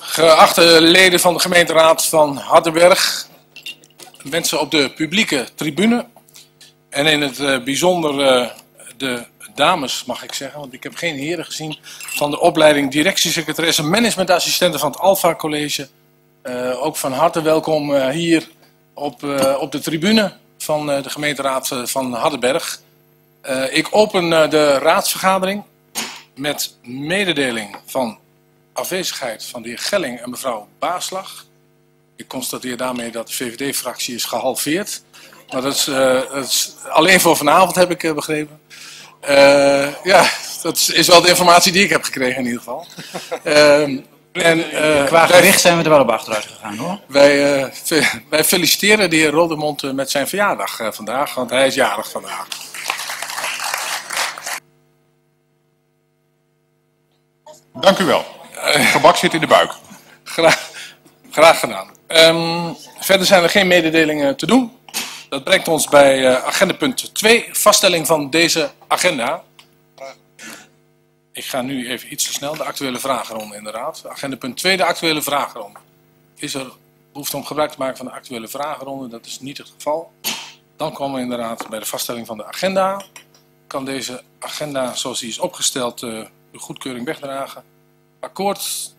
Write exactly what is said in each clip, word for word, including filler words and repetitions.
Geachte leden van de gemeenteraad van Hardenberg, mensen op de publieke tribune en in het bijzonder de dames, mag ik zeggen, want ik heb geen heren gezien, van de opleiding directiesecretaris en managementassistenten van het Alfa-college. Uh, ook van harte welkom uh, hier op, uh, op de tribune van uh, de gemeenteraad van Hardenberg. Uh, ik open uh, de raadsvergadering met mededeling van afwezigheid van de heer Gelling en mevrouw Baarslag. Ik constateer daarmee dat de V V D-fractie is gehalveerd. Maar dat is, uh, dat is alleen voor vanavond, heb ik uh, begrepen. Uh, ja, dat is wel de informatie die ik heb gekregen in ieder geval. Uh, en, uh, Qua gericht zijn we er wel op achteruit gegaan, hoor. Wij, uh, fe wij feliciteren de heer Rodemont uh, met zijn verjaardag uh, vandaag, want hij is jarig vandaag. Dank u wel. Uh, Gebak zit in de buik. Graag, graag gedaan. Um, verder zijn er geen mededelingen te doen. Dat brengt ons bij uh, agenda punt twee, vaststelling van deze agenda. Ik ga nu even iets te snel, de actuele vragenronde inderdaad. Agenda punt twee, de actuele vragenronde. Is er behoefte om gebruik te maken van de actuele vragenronde? Dat is niet het geval. Dan komen we inderdaad bij de vaststelling van de agenda. Kan deze agenda zoals die is opgesteld uh, de goedkeuring wegdragen? Akkoord,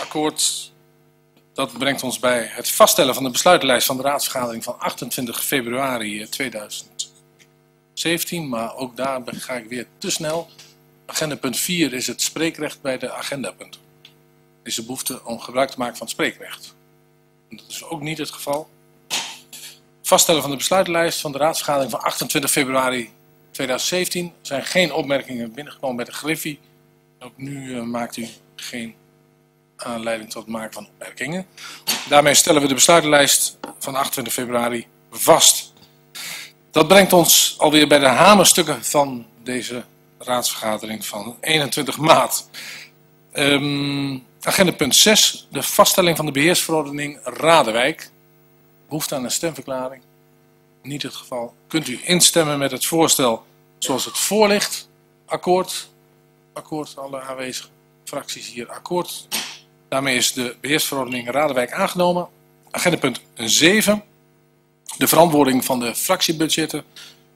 akkoord. Dat brengt ons bij het vaststellen van de besluitenlijst van de raadsvergadering van achtentwintig februari tweeduizend zeventien. Maar ook daar ga ik weer te snel. Agenda punt vier is het spreekrecht bij de agendapunten. Is de behoefte om gebruik te maken van het spreekrecht? Dat is ook niet het geval. Vaststellen van de besluitenlijst van de raadsvergadering van achtentwintig februari tweeduizend zeventien. Er zijn geen opmerkingen binnengekomen bij de griffie. Ook nu uh, maakt u geen aanleiding tot het maken van opmerkingen. Daarmee stellen we de besluitenlijst van achtentwintig februari vast. Dat brengt ons alweer bij de hamerstukken van deze raadsvergadering van eenentwintig maart. Um, agenda punt zes. De vaststelling van de beheersverordening Radewijk. Behoefte aan een stemverklaring? Niet het geval. Kunt u instemmen met het voorstel zoals het voor ligt? Akkoord. Akkoord. Alle aanwezige fracties hier akkoord. Daarmee is de beheersverordening Radewijk aangenomen. Agenda punt zeven. De verantwoording van de fractiebudgetten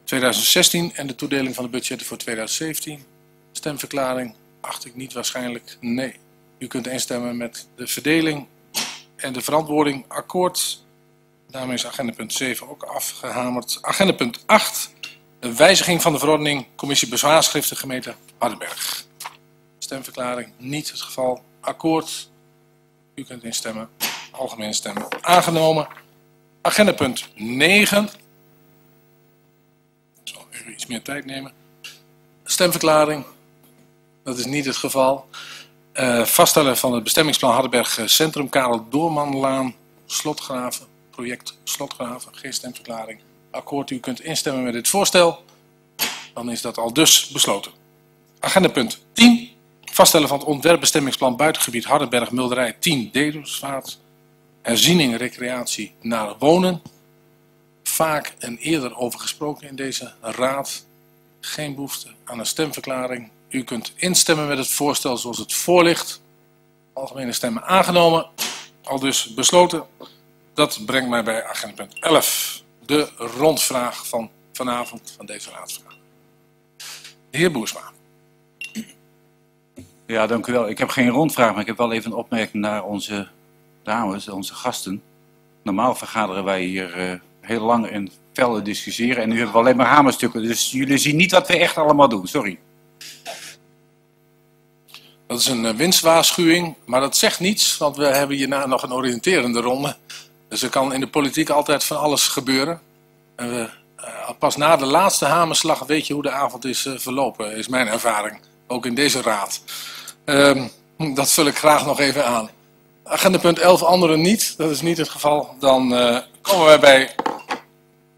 tweeduizend zestien en de toedeling van de budgetten voor tweeduizend zeventien. Stemverklaring acht ik niet waarschijnlijk. Nee. U kunt instemmen met de verdeling en de verantwoording akkoord. Daarmee is agenda punt zeven ook afgehamerd. Agenda punt acht. De wijziging van de verordening commissie bezwaarschriften gemeente Hardenberg. Stemverklaring niet het geval. Akkoord. U kunt instemmen. Algemeen stemmen aangenomen. Agenda punt negen. Ik zal even iets meer tijd nemen. Stemverklaring. Dat is niet het geval. Uh, vaststellen van het bestemmingsplan Hardenberg Centrum. Karel Doormanlaan. Slotgraven. Project Slotgraven. Geen stemverklaring. Akkoord. U kunt instemmen met dit voorstel. Dan is dat al dus besloten. Agenda punt tien. Vaststellen van het ontwerpbestemmingsplan buitengebied Hardenberg, Mulderij, tien Dedemsvaart. Herziening, recreatie naar wonen. Vaak en eerder over gesproken in deze raad. Geen behoefte aan een stemverklaring. U kunt instemmen met het voorstel zoals het voor ligt. Algemene stemmen aangenomen. Al dus besloten. Dat brengt mij bij agenda punt elf. De rondvraag van vanavond van deze raadsvergadering. De heer Boersma. Ja, dank u wel. Ik heb geen rondvraag, maar ik heb wel even een opmerking naar onze dames, onze gasten. Normaal vergaderen wij hier uh, heel lang en fel discussiëren en nu hebben we alleen maar hamerstukken. Dus jullie zien niet wat we echt allemaal doen, sorry. Dat is een uh, winstwaarschuwing, maar dat zegt niets, want we hebben hierna nog een oriënterende ronde. Dus er kan in de politiek altijd van alles gebeuren. En we, uh, pas na de laatste hamerslag weet je hoe de avond is uh, verlopen, is mijn ervaring. Ook in deze raad. Um, dat vul ik graag nog even aan. Agenda punt elf, anderen niet. Dat is niet het geval. Dan uh, komen wij bij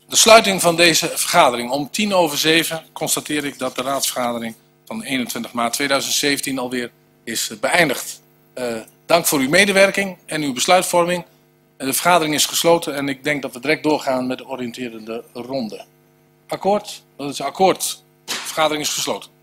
de sluiting van deze vergadering. Om tien over zeven constateer ik dat de raadsvergadering van eenentwintig maart tweeduizend zeventien alweer is beëindigd. Uh, dank voor uw medewerking en uw besluitvorming. De vergadering is gesloten en ik denk dat we direct doorgaan met de oriënterende ronde. Akkoord? Dat is akkoord. De vergadering is gesloten.